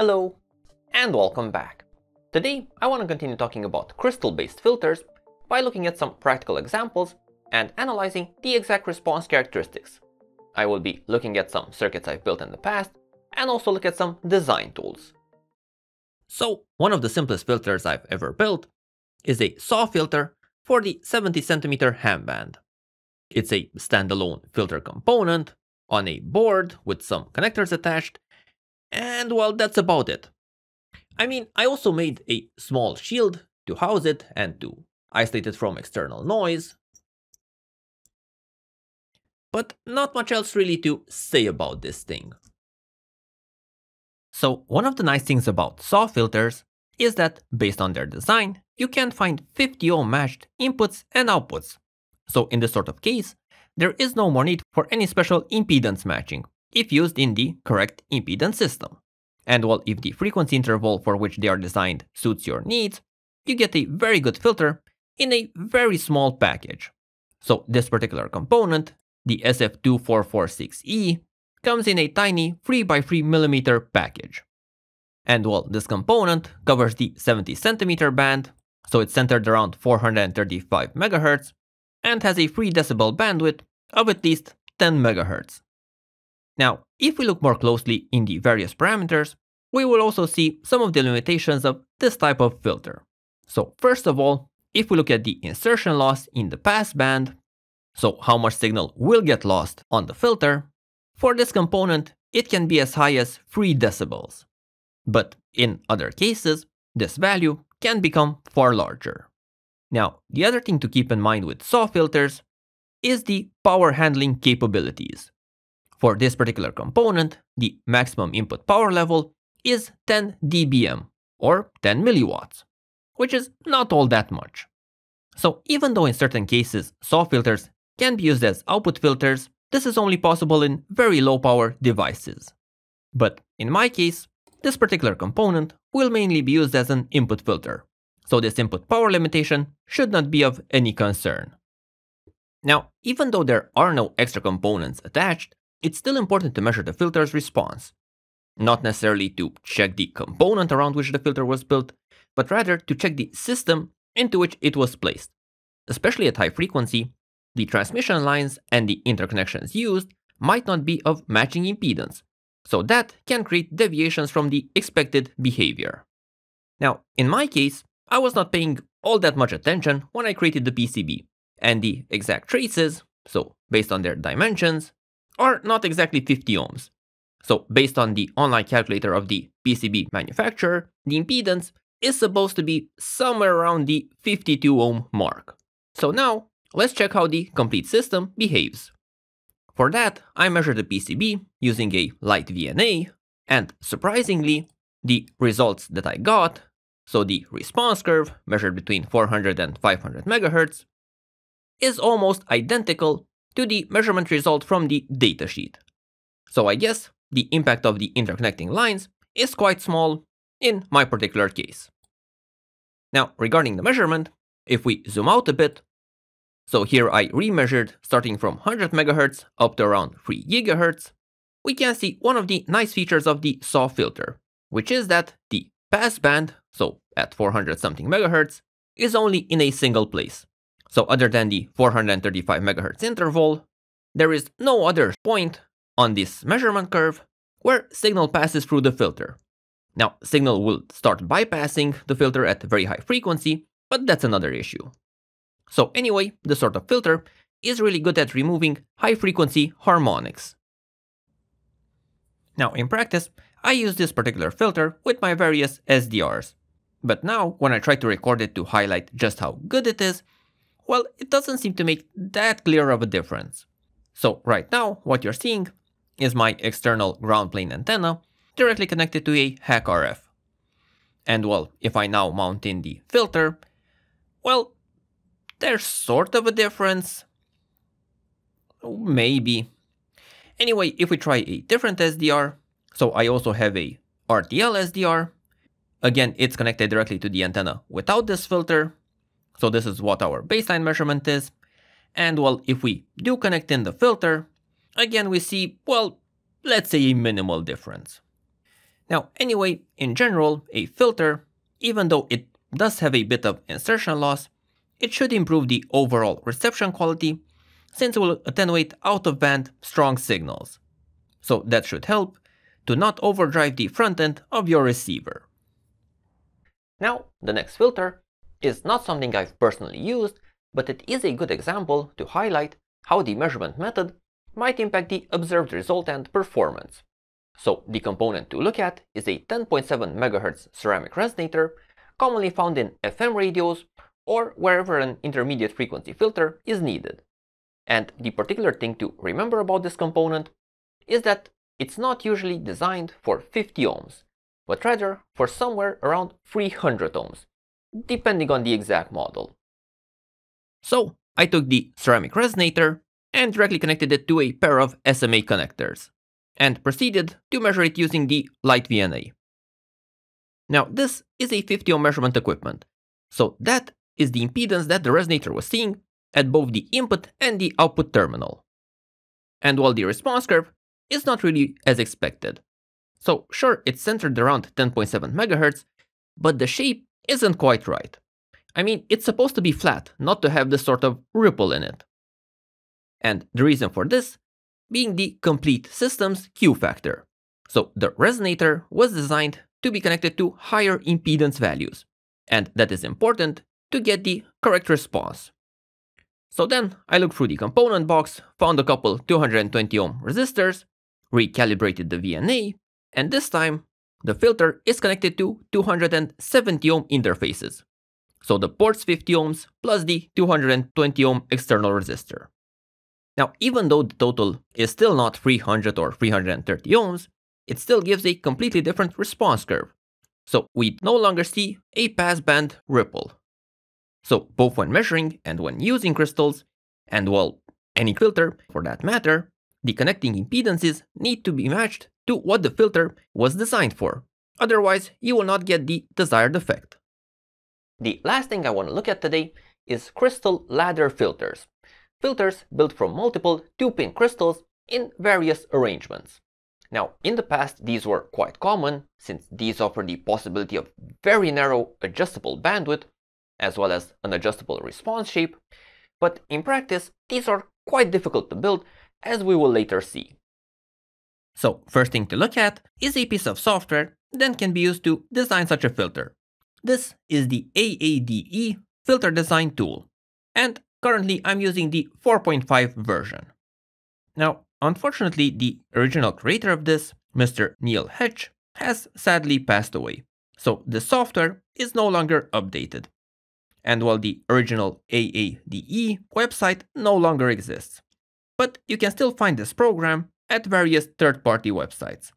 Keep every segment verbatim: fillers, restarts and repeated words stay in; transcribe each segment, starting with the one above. Hello and welcome back. Today I want to continue talking about crystal-based filters by looking at some practical examples and analyzing the exact response characteristics. I will be looking at some circuits I've built in the past and also look at some design tools. So one of the simplest filters I've ever built is a SAW filter for the seventy centimeter ham band. It's a standalone filter component on a board with some connectors attached, and well, that's about it. I mean, I also made a small shield to house it and to isolate it from external noise, but not much else really to say about this thing. So one of the nice things about SAW filters is that based on their design, you can find fifty ohm matched inputs and outputs. So in this sort of case, there is no more need for any special impedance matching if used in the correct impedance system. And well, if the frequency interval for which they are designed suits your needs, you get a very good filter in a very small package. So this particular component, the S F two four four six E, comes in a tiny three by three millimeter package. And well, this component covers the seventy centimeter band, so it's centered around four hundred thirty-five megahertz and has a three decibel bandwidth of at least ten megahertz. Now, if we look more closely in the various parameters, we will also see some of the limitations of this type of filter. So first of all, if we look at the insertion loss in the pass band, so how much signal will get lost on the filter, for this component, it can be as high as three decibels. But in other cases, this value can become far larger. Now, the other thing to keep in mind with SAW filters is the power handling capabilities. For this particular component, the maximum input power level is ten D B M, or ten milliwatts, which is not all that much. So even though in certain cases SAW filters can be used as output filters, this is only possible in very low power devices. But in my case, this particular component will mainly be used as an input filter, so this input power limitation should not be of any concern. Now, even though there are no extra components attached, it's still important to measure the filter's response. Not necessarily to check the component around which the filter was built, but rather to check the system into which it was placed. Especially at high frequency, the transmission lines and the interconnections used might not be of matching impedance, so that can create deviations from the expected behavior. Now, in my case, I was not paying all that much attention when I created the P C B, and the exact traces, so based on their dimensions, are not exactly fifty ohms. So based on the online calculator of the P C B manufacturer, the impedance is supposed to be somewhere around the fifty-two ohm mark. So now, let's check how the complete system behaves. For that, I measured the P C B using a LiteVNA, and surprisingly, the results that I got, so the response curve measured between four hundred and five hundred megahertz, is almost identical to the measurement result from the datasheet. So I guess the impact of the interconnecting lines is quite small in my particular case. Now, regarding the measurement, if we zoom out a bit, so here I remeasured starting from one hundred megahertz up to around three gigahertz, we can see one of the nice features of the SAW filter, which is that the pass band, so at four hundred something megahertz, is only in a single place. So other than the four hundred thirty-five megahertz interval, there is no other point on this measurement curve where signal passes through the filter. Now, signal will start bypassing the filter at very high frequency, but that's another issue. So anyway, this sort of filter is really good at removing high frequency harmonics. Now, in practice, I use this particular filter with my various S D Rs, but now when I try to record it to highlight just how good it is, well, it doesn't seem to make that clear of a difference. So right now, what you're seeing is my external ground plane antenna directly connected to a HackRF. And well, if I now mount in the filter, well, there's sort of a difference, maybe. Anyway, if we try a different S D R, so I also have a R T L S D R. Again, it's connected directly to the antenna without this filter. So this is what our baseline measurement is. And well, if we do connect in the filter, again, we see, well, let's say a minimal difference. Now, anyway, in general, a filter, even though it does have a bit of insertion loss, it should improve the overall reception quality, since it will attenuate out-of-band strong signals. So that should help to not overdrive the front end of your receiver. Now, the next filter is not something I've personally used, but it is a good example to highlight how the measurement method might impact the observed result and performance. So the component to look at is a ten point seven megahertz ceramic resonator, commonly found in F M radios or wherever an intermediate frequency filter is needed. And the particular thing to remember about this component is that it's not usually designed for fifty ohms, but rather for somewhere around three hundred ohms, depending on the exact model. So I took the ceramic resonator and directly connected it to a pair of S M A connectors, and proceeded to measure it using the LiteVNA. Now this is a fifty ohm measurement equipment, so that is the impedance that the resonator was seeing at both the input and the output terminal. And while the response curve is not really as expected. So sure, it's centered around ten point seven megahertz, but the shape isn't quite right. I mean, it's supposed to be flat, not to have this sort of ripple in it. And the reason for this being the complete system's Q factor. So the resonator was designed to be connected to higher impedance values, and that is important to get the correct response. So then I looked through the component box, found a couple two hundred twenty ohm resistors, recalibrated the V N A, and this time the filter is connected to two hundred seventy ohm interfaces. So the ports fifty ohms plus the two hundred twenty ohm external resistor. Now, even though the total is still not three hundred or three hundred thirty ohms, it still gives a completely different response curve. So we no longer see a passband ripple. So both when measuring and when using crystals, and well, any filter for that matter, the connecting impedances need to be matched to what the filter was designed for. Otherwise, you will not get the desired effect. The last thing I want to look at today is crystal ladder filters. Filters built from multiple two-pin crystals in various arrangements. Now, in the past, these were quite common, since these offer the possibility of very narrow adjustable bandwidth, as well as an adjustable response shape, but in practice, these are quite difficult to build, as we will later see. So, first thing to look at is a piece of software that can be used to design such a filter. This is the A A D E filter design tool, and currently I'm using the four point five version. Now, unfortunately, the original creator of this, Mister Neil Hedge, has sadly passed away, so the software is no longer updated. And while the original A A D E website no longer exists, but you can still find this program at various third-party websites.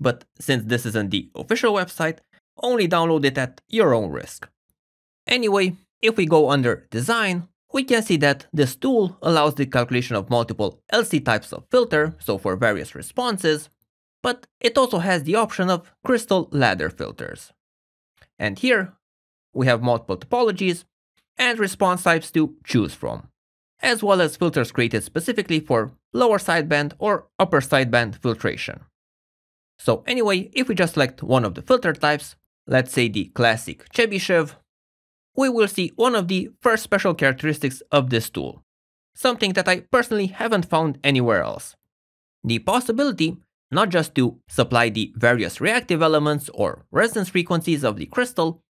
But since this isn't the official website, only download it at your own risk. Anyway, if we go under design, we can see that this tool allows the calculation of multiple L C types of filter, so for various responses, but it also has the option of crystal ladder filters. And here, we have multiple topologies and response types to choose from, as well as filters created specifically for lower sideband or upper sideband filtration. So anyway, if we just select one of the filter types, let's say the classic Chebyshev, we will see one of the first special characteristics of this tool, something that I personally haven't found anywhere else. The possibility not just to supply the various reactive elements or resonance frequencies of the crystal,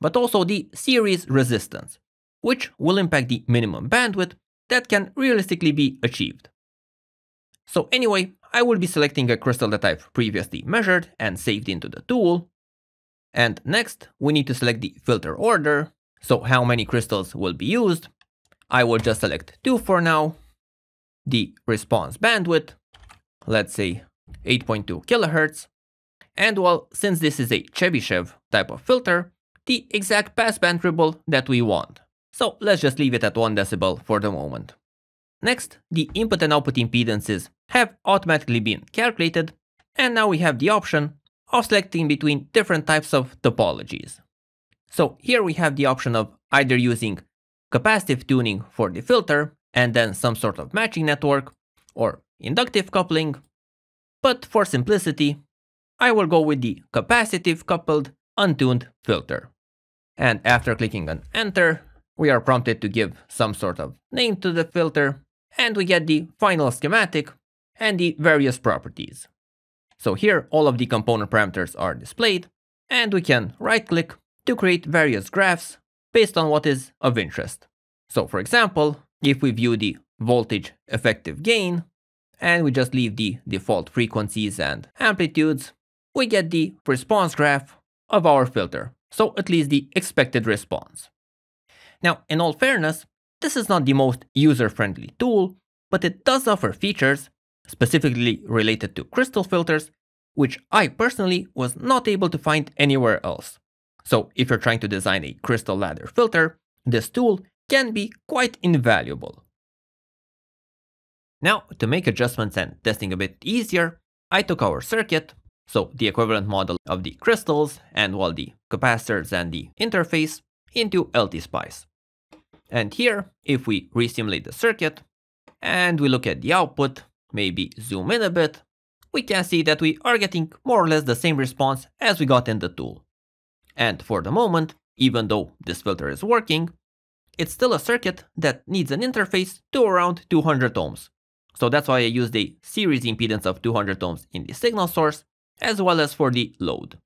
but also the series resistance, which will impact the minimum bandwidth that can realistically be achieved. So anyway, I will be selecting a crystal that I've previously measured and saved into the tool. And next, we need to select the filter order, so how many crystals will be used. I will just select two for now. The response bandwidth, let's say eight point two kilohertz. And well, since this is a Chebyshev type of filter, the exact passband ripple that we want. So let's just leave it at one decibel for the moment. Next, the input and output impedances have automatically been calculated, and now we have the option of selecting between different types of topologies. So here we have the option of either using capacitive tuning for the filter and then some sort of matching network or inductive coupling, but for simplicity, I will go with the capacitive coupled untuned filter. And after clicking on enter, we are prompted to give some sort of name to the filter, and we get the final schematic and the various properties. So here all of the component parameters are displayed, and we can right-click to create various graphs based on what is of interest. So for example, if we view the voltage effective gain, and we just leave the default frequencies and amplitudes, we get the response graph of our filter, so at least the expected response. Now, in all fairness, this is not the most user-friendly tool, but it does offer features, specifically related to crystal filters, which I personally was not able to find anywhere else. So if you're trying to design a crystal ladder filter, this tool can be quite invaluable. Now, to make adjustments and testing a bit easier, I took our circuit, so the equivalent model of the crystals and all the capacitors and the interface, into LTspice. And here, if we resimulate the circuit, and we look at the output, maybe zoom in a bit, we can see that we are getting more or less the same response as we got in the tool. And for the moment, even though this filter is working, it's still a circuit that needs an interface to around two hundred ohms. So that's why I used a series impedance of two hundred ohms in the signal source, as well as for the load.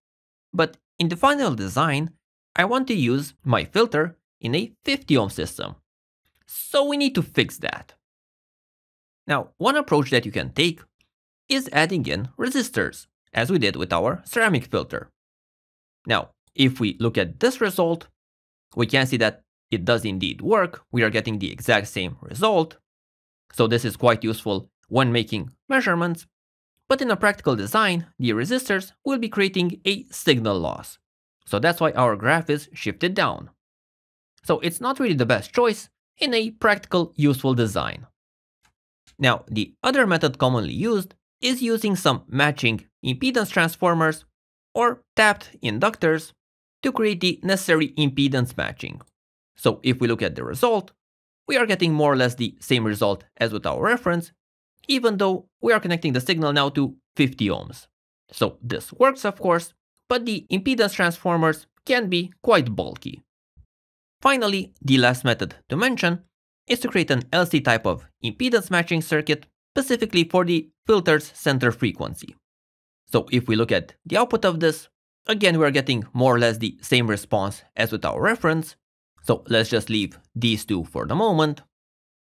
But in the final design, I want to use my filter in a fifty ohm system. So we need to fix that. Now, one approach that you can take is adding in resistors, as we did with our ceramic filter. Now, if we look at this result, we can see that it does indeed work. We are getting the exact same result. So this is quite useful when making measurements. But in a practical design, the resistors will be creating a signal loss. So that's why our graph is shifted down. So it's not really the best choice in a practical, useful design. Now, the other method commonly used is using some matching impedance transformers or tapped inductors to create the necessary impedance matching. So if we look at the result, we are getting more or less the same result as with our reference, even though we are connecting the signal now to fifty ohms. So this works, of course, but the impedance transformers can be quite bulky. Finally, the last method to mention is to create an L C type of impedance matching circuit specifically for the filter's center frequency. So if we look at the output of this, again, we're getting more or less the same response as with our reference. So let's just leave these two for the moment.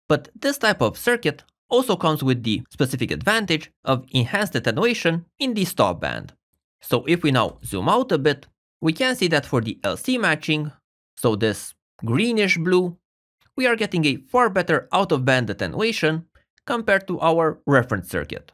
But this type of circuit also comes with the specific advantage of enhanced attenuation in the stop band. So if we now zoom out a bit, we can see that for the L C matching, so this greenish blue, we are getting a far better out-of-band attenuation compared to our reference circuit.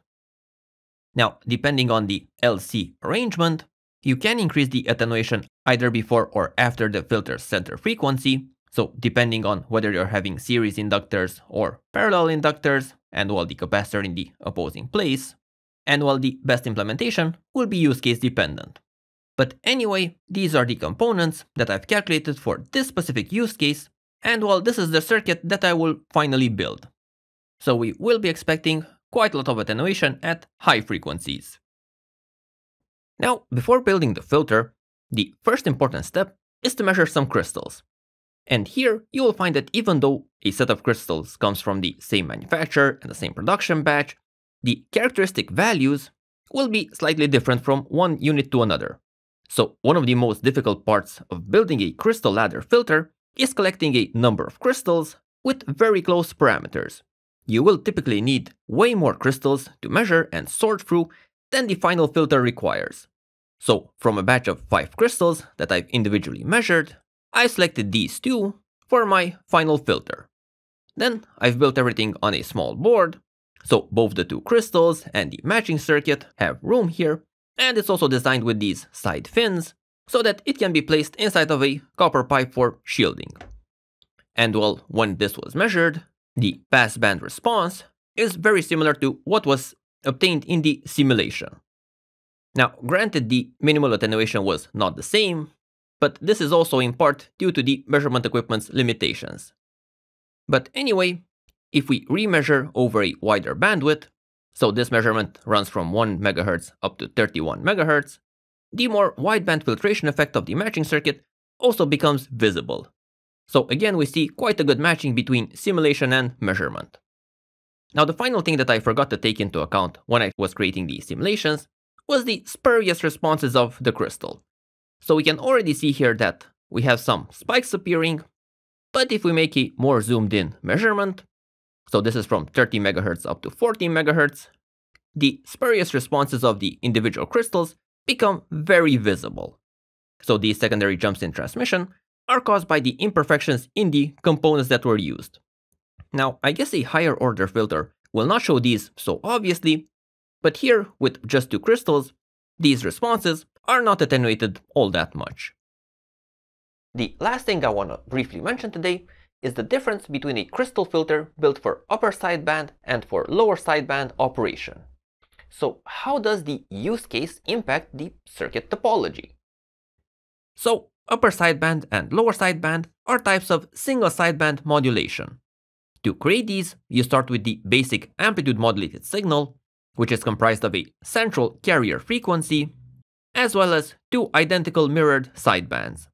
Now, depending on the L C arrangement, you can increase the attenuation either before or after the filter's center frequency, so depending on whether you're having series inductors or parallel inductors, and while the capacitor in the opposing place, and while the best implementation will be use case dependent. But anyway, these are the components that I've calculated for this specific use case, and while this is the circuit that I will finally build. So we will be expecting quite a lot of attenuation at high frequencies. Now, before building the filter, the first important step is to measure some crystals. And here you will find that even though a set of crystals comes from the same manufacturer and the same production batch, the characteristic values will be slightly different from one unit to another. So one of the most difficult parts of building a crystal ladder filter is collecting a number of crystals with very close parameters. You will typically need way more crystals to measure and sort through than the final filter requires. So from a batch of five crystals that I've individually measured, I selected these two for my final filter. Then I've built everything on a small board, so both the two crystals and the matching circuit have room here, and it's also designed with these side fins, so that it can be placed inside of a copper pipe for shielding. And well, when this was measured, the passband response is very similar to what was obtained in the simulation. Now, granted, the minimal attenuation was not the same, but this is also in part due to the measurement equipment's limitations. But anyway, if we remeasure over a wider bandwidth, So this measurement runs from one megahertz up to thirty-one megahertz. The more wideband filtration effect of the matching circuit also becomes visible. So again, we see quite a good matching between simulation and measurement. Now, the final thing that I forgot to take into account when I was creating the simulations was the spurious responses of the crystal. So we can already see here that we have some spikes appearing, but if we make a more zoomed in measurement, so this is from thirty megahertz up to forty megahertz, the spurious responses of the individual crystals become very visible. So these secondary jumps in transmission are caused by the imperfections in the components that were used. Now, I guess a higher order filter will not show these so obviously, but here with just two crystals, these responses are not attenuated all that much. The last thing I want to briefly mention today is the difference between a crystal filter built for upper sideband and for lower sideband operation. So how does the use case impact the circuit topology? So upper sideband and lower sideband are types of single sideband modulation. To create these, you start with the basic amplitude modulated signal, which is comprised of a central carrier frequency, as well as two identical mirrored sidebands.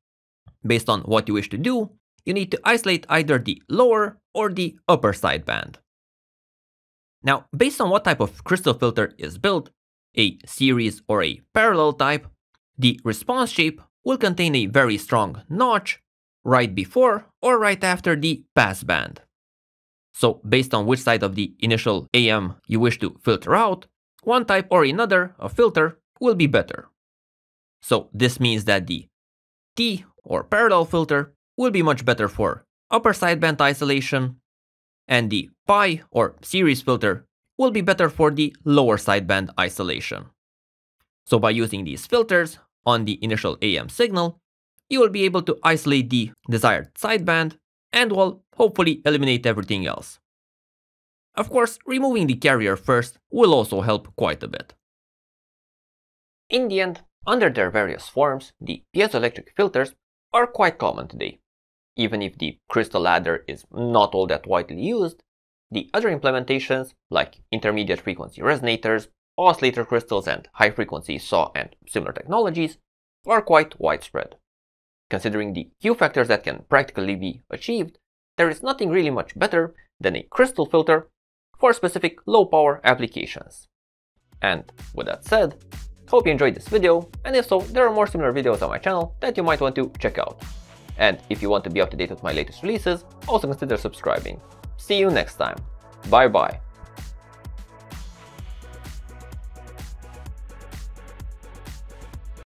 Based on what you wish to do, you need to isolate either the lower or the upper sideband. Now, based on what type of crystal filter is built, a series or a parallel type, the response shape will contain a very strong notch right before or right after the passband. So based on which side of the initial A M you wish to filter out, one type or another of filter will be better. So this means that the T or parallel filter will be much better for upper sideband isolation, and the pi or series filter will be better for the lower sideband isolation. So by using these filters on the initial A M signal, you will be able to isolate the desired sideband and will hopefully eliminate everything else. Of course, removing the carrier first will also help quite a bit. In the end, under their various forms, the piezoelectric filters are quite common today. Even if the crystal ladder is not all that widely used, the other implementations, like intermediate frequency resonators, oscillator crystals, and high-frequency SAW and similar technologies, are quite widespread. Considering the Q factors that can practically be achieved, there is nothing really much better than a crystal filter for specific low-power applications. And with that said, hope you enjoyed this video, and if so, there are more similar videos on my channel that you might want to check out. And if you want to be up to date with my latest releases, also consider subscribing. See you next time. Bye bye.